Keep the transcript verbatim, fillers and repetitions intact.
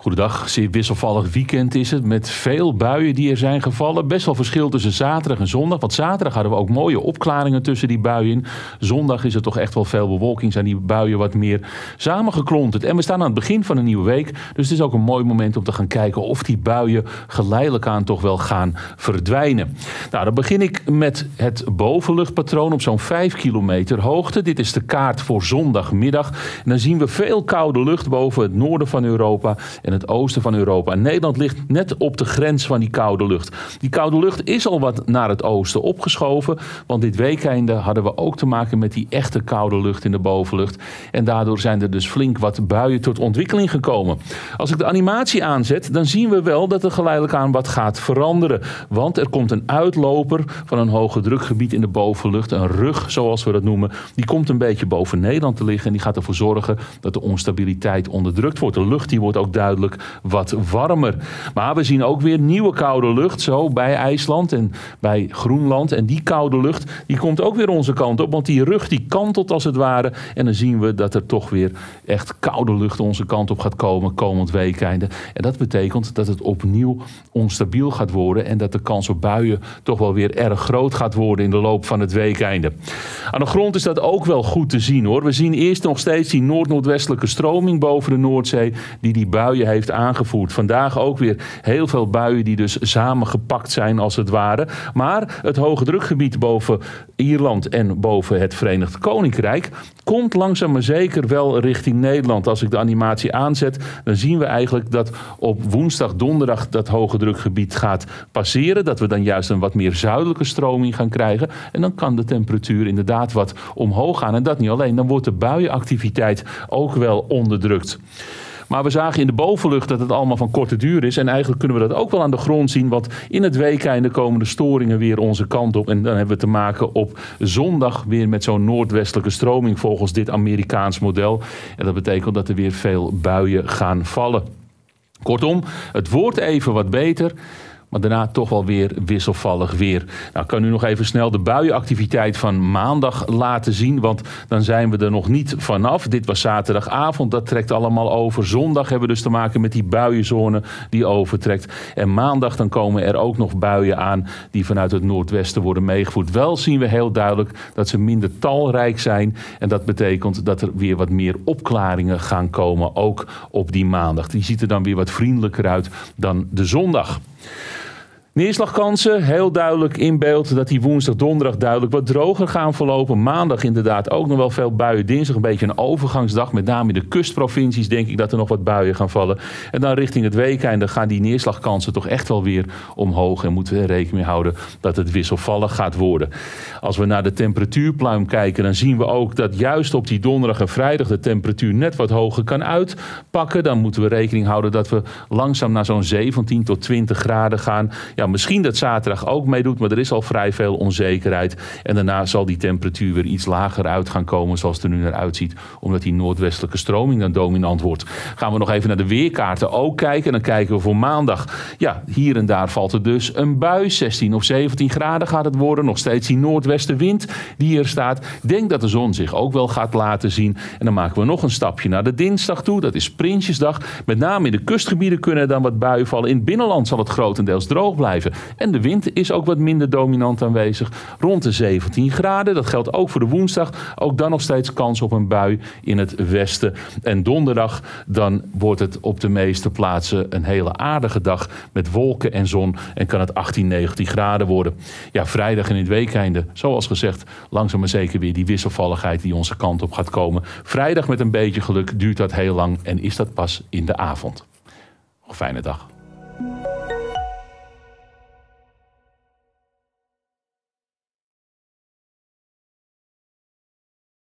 Goedendag, zeer wisselvallig weekend is het met veel buien die er zijn gevallen. Best wel verschil tussen zaterdag en zondag. Want zaterdag hadden we ook mooie opklaringen tussen die buien. Zondag is er toch echt wel veel bewolking, zijn die buien wat meer samengeklonterd. En we staan aan het begin van een nieuwe week. Dus het is ook een mooi moment om te gaan kijken of die buien geleidelijk aan toch wel gaan verdwijnen. Nou, dan begin ik met het bovenluchtpatroon op zo'n vijf kilometer hoogte. Dit is de kaart voor zondagmiddag. En dan zien we veel koude lucht boven het noorden van Europa en het oosten van Europa. En Nederland ligt net op de grens van die koude lucht. Die koude lucht is al wat naar het oosten opgeschoven, want dit weekende hadden we ook te maken met die echte koude lucht in de bovenlucht. En daardoor zijn er dus flink wat buien tot ontwikkeling gekomen. Als ik de animatie aanzet, dan zien we wel dat er geleidelijk aan wat gaat veranderen. Want er komt een uitloper van een hoge drukgebied in de bovenlucht, een rug zoals we dat noemen, die komt een beetje boven Nederland te liggen en die gaat ervoor zorgen dat de onstabiliteit onderdrukt wordt. De lucht die wordt ook duidelijk wat warmer. Maar we zien ook weer nieuwe koude lucht, zo bij IJsland en bij Groenland. En die koude lucht, die komt ook weer onze kant op, want die rug die kantelt als het ware. En dan zien we dat er toch weer echt koude lucht onze kant op gaat komen komend weekende. En dat betekent dat het opnieuw onstabiel gaat worden en dat de kans op buien toch wel weer erg groot gaat worden in de loop van het weekende. Aan de grond is dat ook wel goed te zien hoor. We zien eerst nog steeds die noord-noordwestelijke stroming boven de Noordzee die die buien heeft aangevoerd. Vandaag ook weer heel veel buien die dus samengepakt zijn als het ware. Maar het hoge drukgebied boven Ierland en boven het Verenigd Koninkrijk komt langzaam maar zeker wel richting Nederland. Als ik de animatie aanzet, dan zien we eigenlijk dat op woensdag, donderdag dat hoge drukgebied gaat passeren. Dat we dan juist een wat meer zuidelijke stroming gaan krijgen. En dan kan de temperatuur inderdaad wat omhoog gaan. En dat niet alleen. Dan wordt de buienactiviteit ook wel onderdrukt. Maar we zagen in de bovenlucht dat het allemaal van korte duur is. En eigenlijk kunnen we dat ook wel aan de grond zien. Want in het weekende komen de storingen weer onze kant op. En dan hebben we te maken op zondag weer met zo'n noordwestelijke stroming volgens dit Amerikaans model. En dat betekent dat er weer veel buien gaan vallen. Kortom, het wordt even wat beter, maar daarna toch wel weer wisselvallig weer. Nou, ik kan u nog even snel de buienactiviteit van maandag laten zien, want dan zijn we er nog niet vanaf. Dit was zaterdagavond, dat trekt allemaal over. Zondag hebben we dus te maken met die buienzone die overtrekt. En maandag dan komen er ook nog buien aan die vanuit het noordwesten worden meegevoerd. Wel zien we heel duidelijk dat ze minder talrijk zijn. En dat betekent dat er weer wat meer opklaringen gaan komen, ook op die maandag. Die ziet er dan weer wat vriendelijker uit dan de zondag. Neerslagkansen, heel duidelijk in beeld dat die woensdag, donderdag duidelijk wat droger gaan verlopen. Maandag inderdaad ook nog wel veel buien. Dinsdag een beetje een overgangsdag, met name in de kustprovincies denk ik dat er nog wat buien gaan vallen. En dan richting het weekende gaan die neerslagkansen toch echt wel weer omhoog. En moeten we er rekening mee houden dat het wisselvallig gaat worden. Als we naar de temperatuurpluim kijken, dan zien we ook dat juist op die donderdag en vrijdag de temperatuur net wat hoger kan uitpakken. Dan moeten we rekening houden dat we langzaam naar zo'n zeventien tot twintig graden gaan. Ja, misschien dat zaterdag ook meedoet, maar er is al vrij veel onzekerheid. En daarna zal die temperatuur weer iets lager uit gaan komen zoals het er nu naar uitziet, omdat die noordwestelijke stroming dan dominant wordt. Gaan we nog even naar de weerkaarten ook kijken. En dan kijken we voor maandag. Ja, hier en daar valt er dus een bui. zestien of zeventien graden gaat het worden. Nog steeds die noordwestenwind die er staat. Ik denk dat de zon zich ook wel gaat laten zien. En dan maken we nog een stapje naar de dinsdag toe. Dat is Prinsjesdag. Met name in de kustgebieden kunnen er dan wat buien vallen. In het binnenland zal het grotendeels droog blijven. En de wind is ook wat minder dominant aanwezig. Rond de zeventien graden. Dat geldt ook voor de woensdag. Ook dan nog steeds kans op een bui in het westen. En donderdag dan wordt het op de meeste plaatsen een hele aardige dag met wolken en zon. En kan het achttien, negentien graden worden. Ja, vrijdag en in het weekende, zoals gezegd, langzaam maar zeker weer die wisselvalligheid die onze kant op gaat komen. Vrijdag met een beetje geluk duurt dat heel lang en is dat pas in de avond. Nog een fijne dag.